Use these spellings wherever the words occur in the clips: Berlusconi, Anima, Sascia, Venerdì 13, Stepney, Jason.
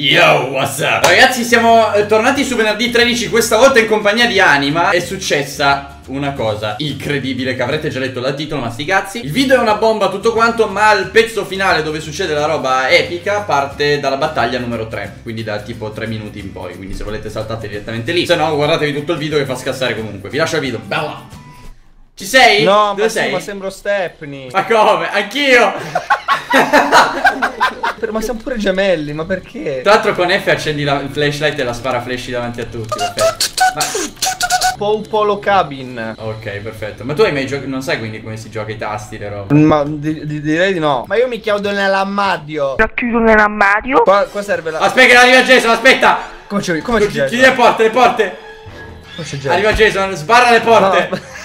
Yo, what's up? Ragazzi, siamo tornati su Venerdì 13, questa volta in compagnia di Anima. È successa una cosa incredibile che avrete già letto dal titolo, ma sti cazzi. Il video è una bomba tutto quanto, ma il pezzo finale dove succede la roba epica parte dalla battaglia numero 3, quindi da tipo 3 minuti in poi. Quindi se volete saltate direttamente lì, se no guardatevi tutto il video che fa scassare comunque. Vi lascio il video, bella. Ci sei? No, dove ma sei? Ma sembro Stepney. Ma come? Anch'io. Ma siamo pure gemelli, ma perché? Tra l'altro con F accendi la flashlight e la spara flash davanti a tutti. Perfetto. Popolo Cabin. Ok, perfetto. Ma tu hai mai giocato? Non sai quindi come si gioca i tasti, le robe? Ma direi di no. Ma io mi chiudo nell'armadio. La chiudo nell'armadio? Qua serve la... Aspetta che arriva Jason, aspetta. Come c'è? Come c'è? Chiudi le porte, le porte. Arriva Jason, sbarra le porte. No.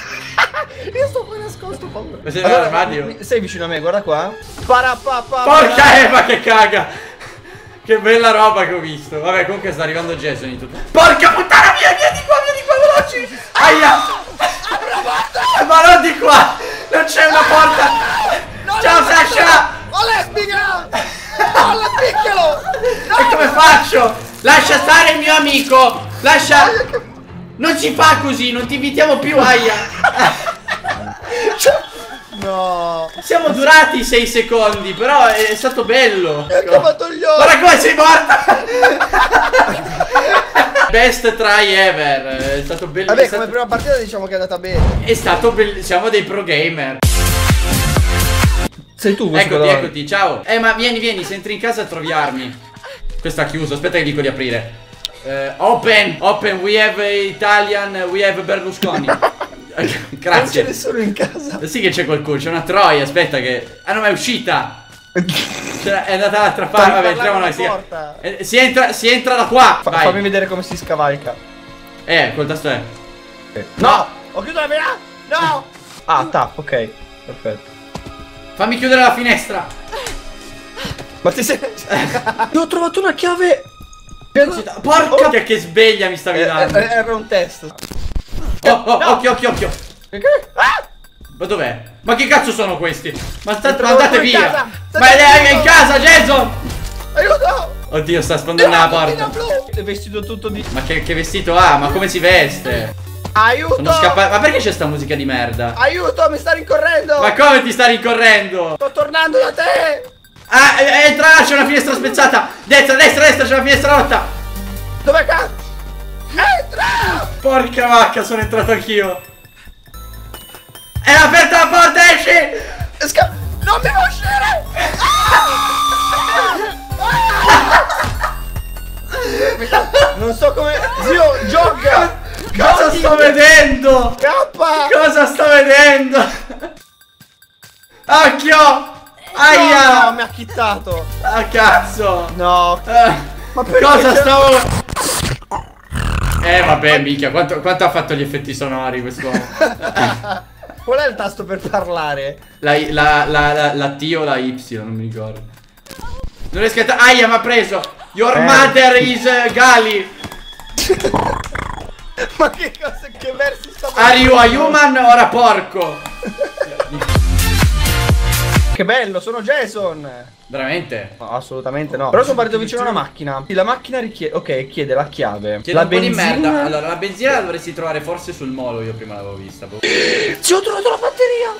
Io sto qua nascosto, paura. Ma sei nell'armadio? Sei vicino a me, guarda qua. Porca Eva che caga. Che bella roba che ho visto. Vabbè, comunque sta arrivando Jason in tutto. Porca puttana, via di qua, veloci. Aia. Ma non di qua. Non c'è una porta. Ciao Sascia. Ho l'esbica. Ho la picchialo. E come faccio? Lascia stare il mio amico. Lascia. Non ci fa così, non ti invitiamo più, aia. No. Siamo durati 6 secondi, però è stato bello. Mi ha chiamato gli occhi. Guarda come sei morta. Best try ever. È stato bellissimo. Vabbè, come prima partita diciamo che è andata bene. È stato bellissimo, siamo dei pro gamer. Sei tu, questo. Eccoti, eccoti, ciao. Ma vieni, se entri in casa a troviarmi. Questo ha chiuso, aspetta che dico di aprire. Open, we have Italian, we have Berlusconi. Grazie. Non c'è nessuno in casa. Sì che c'è qualcuno, c'è una troia, aspetta che... Ah no, ma è uscita. È andata l'altra parte, vabbè, entriamo noi. Si entra da qua. Fammi vedere come si scavalca. Col tasto è... No! Ho chiuso la finestra! No! Ah, tap, ok, perfetto. Fammi chiudere la finestra. Ma ti sei... Ho trovato una chiave... Porca che sveglia mi stavi dando. Era un test. Occhio. Ah! Ma dov'è? Ma che cazzo sono questi? Ma andate via! Casa. Ma è in casa, Jason! Aiuto! Oddio, sta sfondando la porta. È vestito tutto di... Ma che vestito ha? Ma come si veste? Aiuto! Ma perché c'è sta musica di merda? Aiuto, mi sta rincorrendo! Ma come ti sta rincorrendo? Sto tornando da te! Ah, entra là, c'è una finestra spezzata! Destra, c'è una finestra rotta! Dov'è cazzo? Entra! Porca vacca, sono entrato anch'io! È aperta la porta, esci! Non devo uscire! Non so come... Zio, gioca! Cosa sto vedendo? Scappa! Cosa sto vedendo? Occhio! Aia! No, mi ha chittato! Ah, cazzo! No! Ma perché? Cosa stavo... vabbè, minchia, quanto ha fatto gli effetti sonori quest'uomo? Qual è il tasto per parlare? La T o la Y, non mi ricordo. Non riesco a... Aia, mi ha preso! Your mother is Gali! Ma che cosa, che versi sta... Are you a human or a porco? Che bello, sono Jason! Veramente? No, assolutamente no. Però sono partito vicino a una macchina. La macchina richiede... Ok, chiede la chiave. Chiede la benzina... po' di merda. Allora, la benzina la dovresti trovare forse sul molo, io prima l'avevo vista. Ci ho trovato la batteria!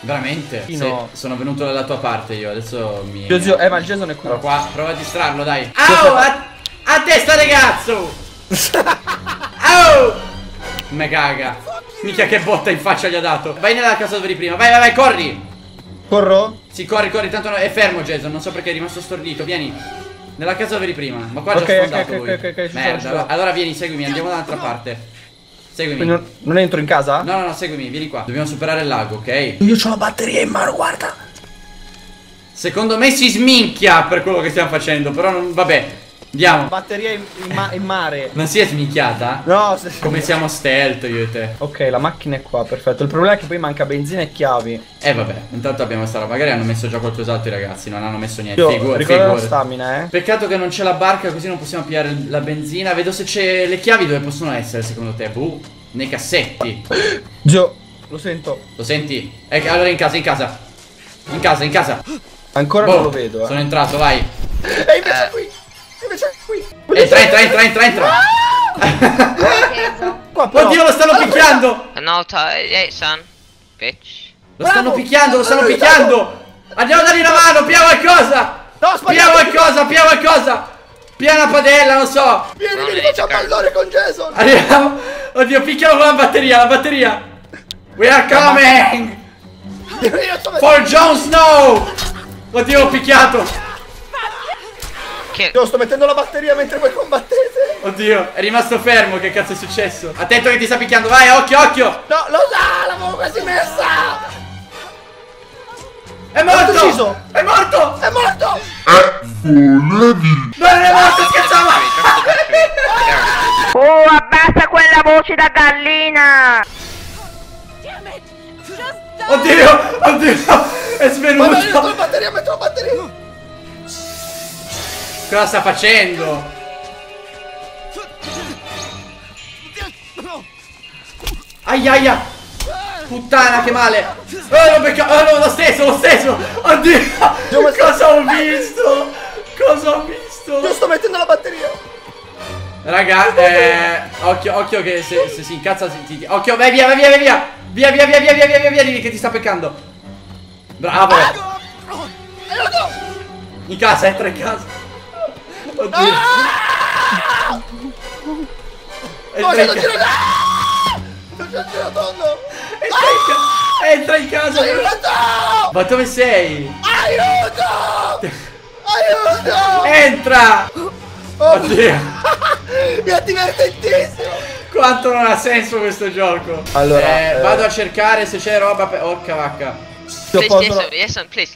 Veramente? Sì, no. Sono venuto dalla tua parte io, adesso mi... Zio, ma il Jason è qua. Però qua, prova a distrarlo, dai. Au! A testa, ragazzo! Au! Me caga. Mica che botta in faccia gli ha dato. Vai nella casa dove eri prima, vai, corri! Corro? Sì, corri, tanto no, è fermo Jason, non so perché è rimasto stordito, vieni. Nella casa dove eri prima, ma qua già sfondato voi. Ok, merda, allora vieni, seguimi, andiamo dall'altra parte. Seguimi. Non entro in casa? No, seguimi, vieni qua. Dobbiamo superare il lago, ok? Io ho la batteria in mano, guarda. Secondo me si sminchia per quello che stiamo facendo, però non... vabbè. Andiamo. Batteria in mare. Non si è sminchiata? No, come siamo stealth io e te. Ok, la macchina è qua, perfetto. Il problema è che poi manca benzina e chiavi. Vabbè, intanto abbiamo sta roba. Magari hanno messo già qualcos'altro i ragazzi, non hanno messo niente. Ricordo la stamina, Peccato che non c'è la barca, così non possiamo pigliare la benzina. Vedo se c'è le chiavi dove possono essere, secondo te. Nei cassetti. Gio, lo sento. Lo senti? Ecco, allora in casa. Ancora non lo vedo, Sono entrato, vai. E invece qui. Entra. Oddio, lo stanno picchiando. No, Jason. Bitch. Lo stanno picchiando. Andiamo a dargli una mano, piano a cosa. Piano a padella, non so. Vieni, facciamo pallone con Jason. Arriviamo. Oddio, picchiamo con la batteria. We are coming. For Jon Snow. Oddio, ho picchiato. Io sto mettendo la batteria mentre voi combattete. Oddio, è rimasto fermo, che cazzo è successo? Attento che ti sta picchiando, vai, occhio. No, lo sa, l'avevo quasi messa. È morto. Non è morto, scherzavo. Oh, abbassa quella voce da gallina. Oddio, è svenuto. Metto la batteria. Cosa sta facendo? Aiaia! Puttana, che male! Oh no, lo stesso! Oddio! Cosa ho visto? Io sto mettendo la batteria! Raga, occhio che se si incazza si... Occhio, vai via! Via, dimmi che ti sta peccando! Bravo! Entra in casa! Oddio. Ah! Entra in casa. Aiuto! Ma dove sei? Aiuto! Entra! Oddio! Mi è divertentissimo! Quanto non ha senso questo gioco. Allora, vado a cercare se c'è roba per... Orca vacca. Jason, please.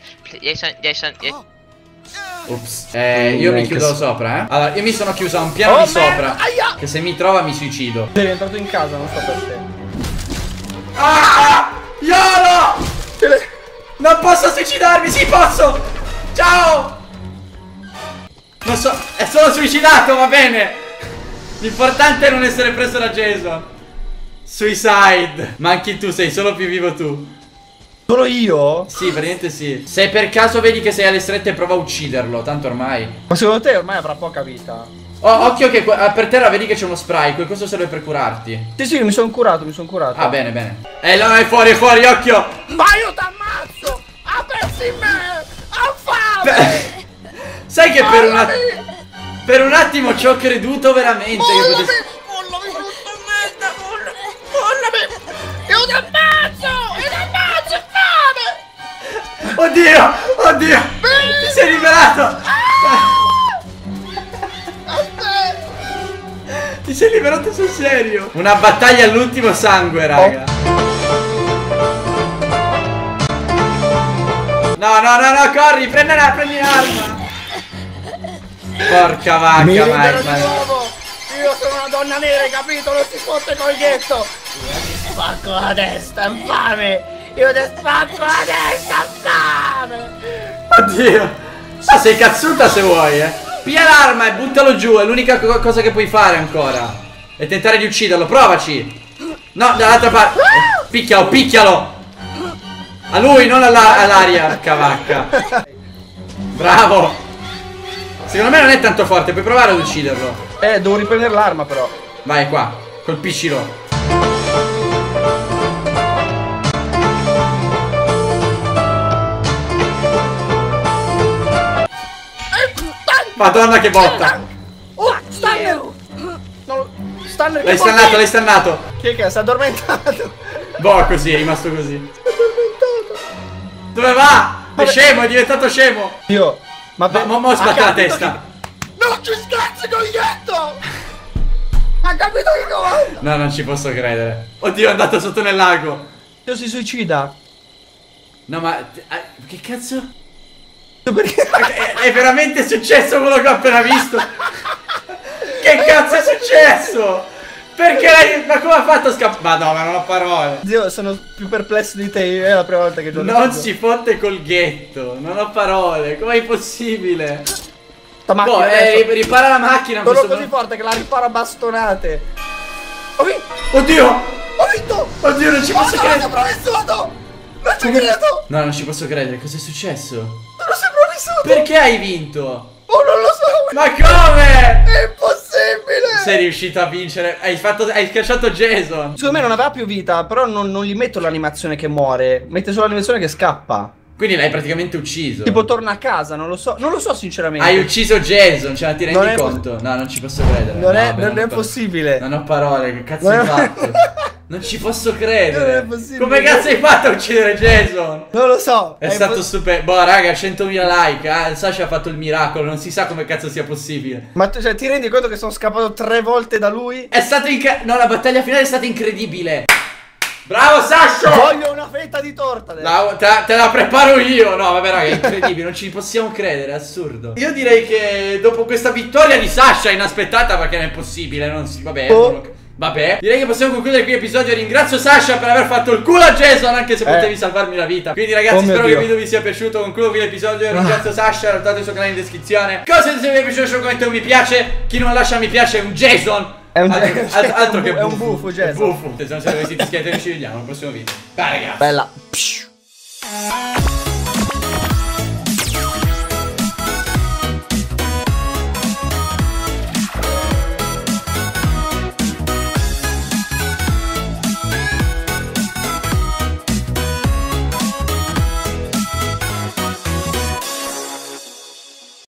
Ops. Io mi chiudo sopra, eh. Allora, io mi sono chiuso a un piano di sopra. Aia. Che se mi trova mi suicido. Sei entrato in casa, non sto per te. Ah! Yolo! Non posso suicidarmi, sì posso! Ciao! Non so, è solo suicidato, va bene! L'importante è non essere preso da Jason. Suicide! Ma anche tu sei solo più vivo tu. Solo io? Sì, praticamente sì. Se per caso vedi che sei alle strette, prova a ucciderlo. Tanto ormai. Ma secondo te ormai avrà poca vita? Oh, occhio che per terra vedi che c'è uno spray. Questo serve per curarti. Sì, mi sono curato. Ah, bene. No, è fuori, occhio. Ma io t'ammazzo! Ha perso in me! Ha fame! Sai che per un attimo ci ho creduto veramente. Io ti ammazzo! Oddio! Ti sei liberato! Ti sei liberato sul serio! Una battaglia all'ultimo sangue, raga! No, corri! Prendi un'arma! Porca vacca, Mike! Io sono una donna nera, capito? Non si fotte col ghetto! Spacco la testa, infame! Io ti spacco la testa, infame! Oddio! Ma sei cazzuta se vuoi, eh! Piglia l'arma e buttalo giù, è l'unica cosa che puoi fare ancora! E tentare di ucciderlo, provaci! No, dall'altra parte! Picchialo! A lui, non all'aria, cavacca! Bravo! Secondo me non è tanto forte, puoi provare ad ucciderlo! Devo riprendere l'arma però! Vai qua, colpiscilo! Madonna che botta! Oh, Stanley! L'hai stannato! Che è? Si è addormentato! Boh, così, è rimasto così. Si è addormentato! Dove va? È scemo, è diventato scemo! Dio! Ma sbatta la testa! Che... Non ci scherzi, coglietto! Ha capito che cosa? No, non ci posso credere. Oddio, è andato sotto nel lago! Dio, si suicida! No, ma... Che cazzo? Perché è veramente successo quello che ho appena visto? Che cazzo è successo? Perché lei... Ma come ha fatto a scappare? Ma no, ma non ho parole. Zio, sono più perplesso di te. È la prima volta che gioco. Non si fotte col ghetto. Non ho parole. Com'è possibile? Boh, ripara la macchina. Sono così forte che la ripara a bastonate. Oddio, ho vinto. Oddio, non ci posso credere. Non ci credo. No, non ci posso credere. Cos'è successo? Perché hai vinto? Oh, non lo so! Ma come? sei riuscito a vincere. Hai schiacciato Jason. Secondo me non aveva più vita, però non gli metto l'animazione che muore, mette solo l'animazione che scappa. Quindi l'hai praticamente ucciso. Tipo torna a casa, non lo so, sinceramente. Hai ucciso Jason, cioè ti rendi conto? No, non ci posso credere. Non è possibile. Non ho parole, che cazzo hai fatto? Non ci posso credere. Non è possibile. Come cazzo hai fatto a uccidere Jason? Non lo so. È stato super. Boh, raga, 100.000 like. Sascia ha fatto il miracolo. Non si sa come cazzo sia possibile. Ma tu, cioè, ti rendi conto che sono scappato 3 volte da lui? È stato incredibile. No, la battaglia finale è stata incredibile. Bravo Sascia! Voglio una fetta di torta adesso. Te la preparo io. No vabbè raga, è incredibile. Non ci possiamo credere, è assurdo. Io direi che dopo questa vittoria di Sascia, inaspettata perché non è possibile, non si... Vabbè, vabbè, direi che possiamo concludere qui l'episodio. Ringrazio Sascia per aver fatto il culo a Jason, anche se potevi salvarmi la vita. Quindi ragazzi, spero che il video vi sia piaciuto. Concludo qui l'episodio. Ringrazio Sascia. Guardate il suo canale in descrizione. Cosa se vi è piaciuto, commentate un mi piace. Chi non lascia mi piace è un Jason. È un altro che è un buffo, Jason. Se non siete iscritti, ci vediamo al prossimo video. Bye ragazzi. Bella.